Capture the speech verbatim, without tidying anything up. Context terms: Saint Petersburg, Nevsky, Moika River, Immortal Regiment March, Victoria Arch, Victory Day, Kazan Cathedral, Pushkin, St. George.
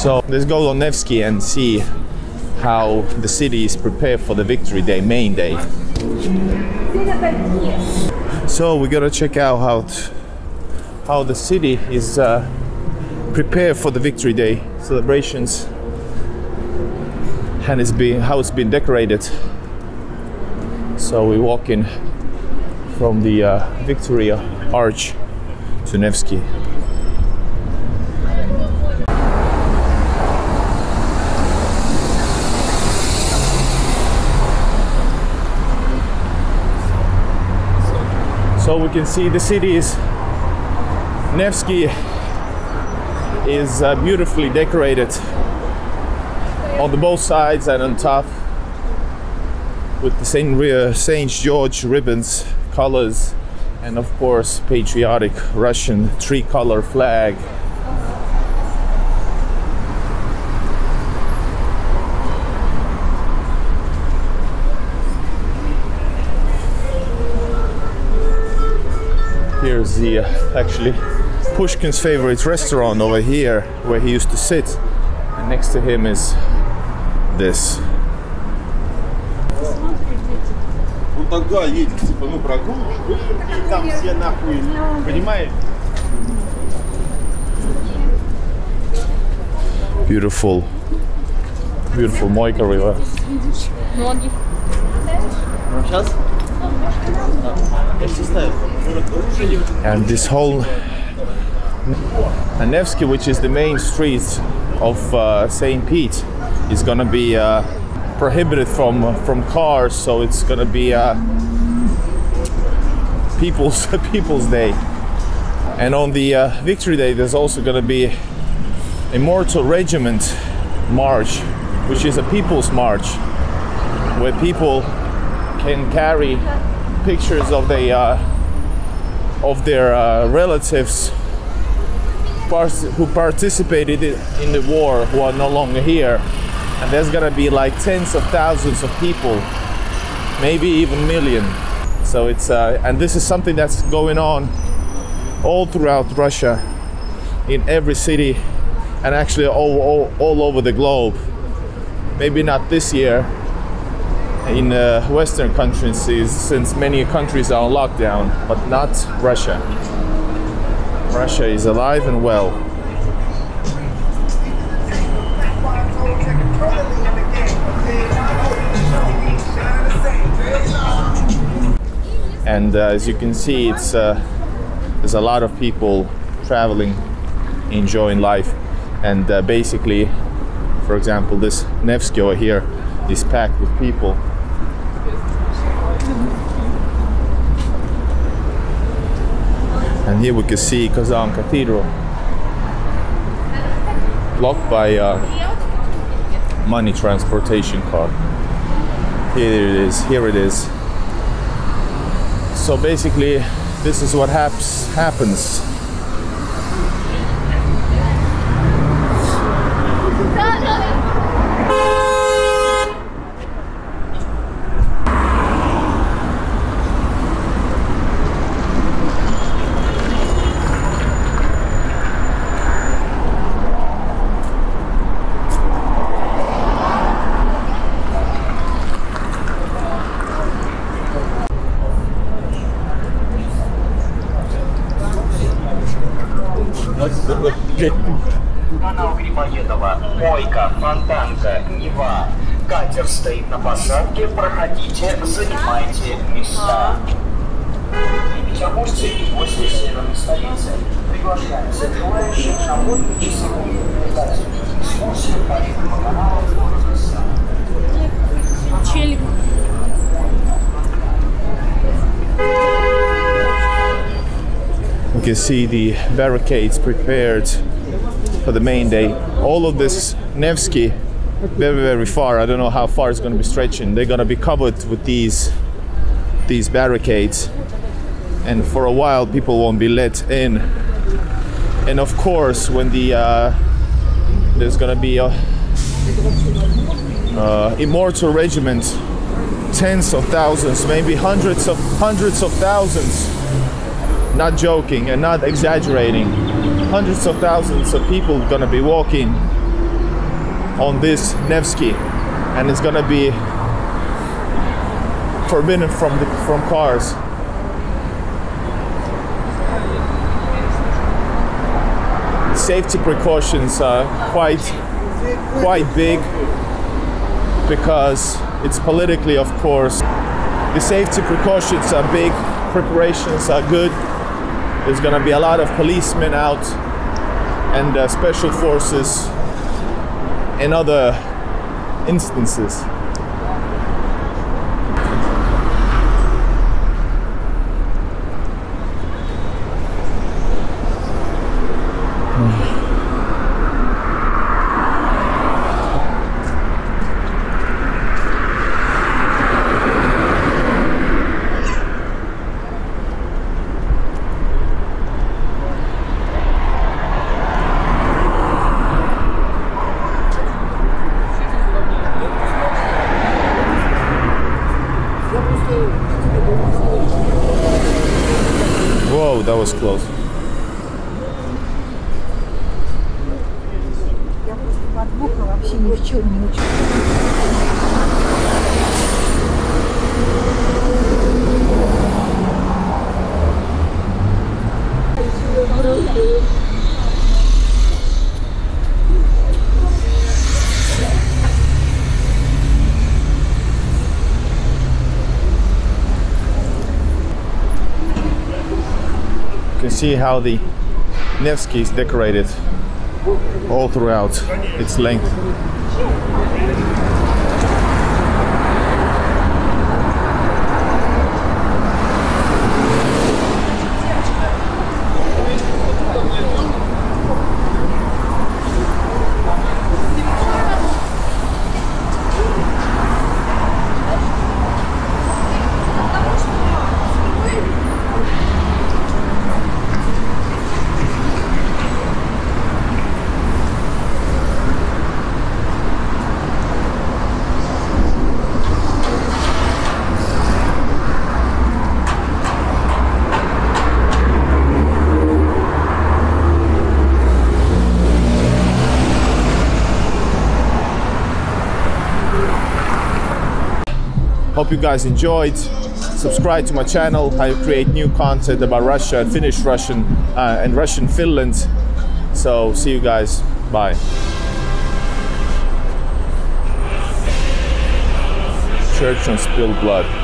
So let's go on Nevsky and see how the city is prepared for the Victory Day, main day. So we gotta check out how, how the city is uh, prepared for the Victory Day celebrations and it's been, how it's been decorated. So we're walking from the uh, Victoria Arch to Nevsky. So we can see the city is, Nevsky is uh, beautifully decorated on the both sides and on top with the Saint, Saint George ribbons, colors, and of course patriotic Russian three-color flag. Here's the uh, actually Pushkin's favorite restaurant over here where he used to sit, and next to him is this. Beautiful, beautiful Moika River. And this whole and Nevsky, which is the main street of uh, Saint Pete, is gonna be uh, prohibited from from cars, so it's gonna be uh, people's people's day. And on the uh, Victory Day, there's also gonna be Immortal Regiment March, which is a people's march where people can carry pictures of the uh, of their uh, relatives who participated in the war, who are no longer here, and there's gonna be like tens of thousands of people, maybe even million. So it's uh, and this is something that's going on all throughout Russia, in every city, and actually all all, all over the globe. Maybe not this year. In uh, Western countries, since many countries are on lockdown, but not Russia. Russia is alive and well. And uh, as you can see, it's uh, there's a lot of people traveling, enjoying life, and uh, basically, for example, this Nevsky over here is packed with people. And here we can see Kazan Cathedral, blocked by uh, money transportation car. Here it is, here it is. So basically, this is what haps, happens. You can see the barricades prepared for the main day. All of this Nevsky, very very far, I don't know how far it's going to be stretching, they're going to be covered with these these barricades, and for a while people won't be let in. And of course when the uh, there's going to be a uh, Immortal Regiment, tens of thousands, maybe hundreds of hundreds of thousands, not joking and not exaggerating, hundreds of thousands of people going to be walking on this Nevsky, and it's gonna be forbidden from the, from cars. Safety precautions are quite quite big because it's politically, of course. The safety precautions are big, preparations are good. There's gonna be a lot of policemen out and uh, special forces in other instances. Whoa, that was close. See how the Nevsky is decorated all throughout its length. Hope you guys enjoyed. Subscribe to my channel. I create new content about Russia and Finnish Russian uh, and Russian Finland. So see you guys. Bye. Church on spilled blood.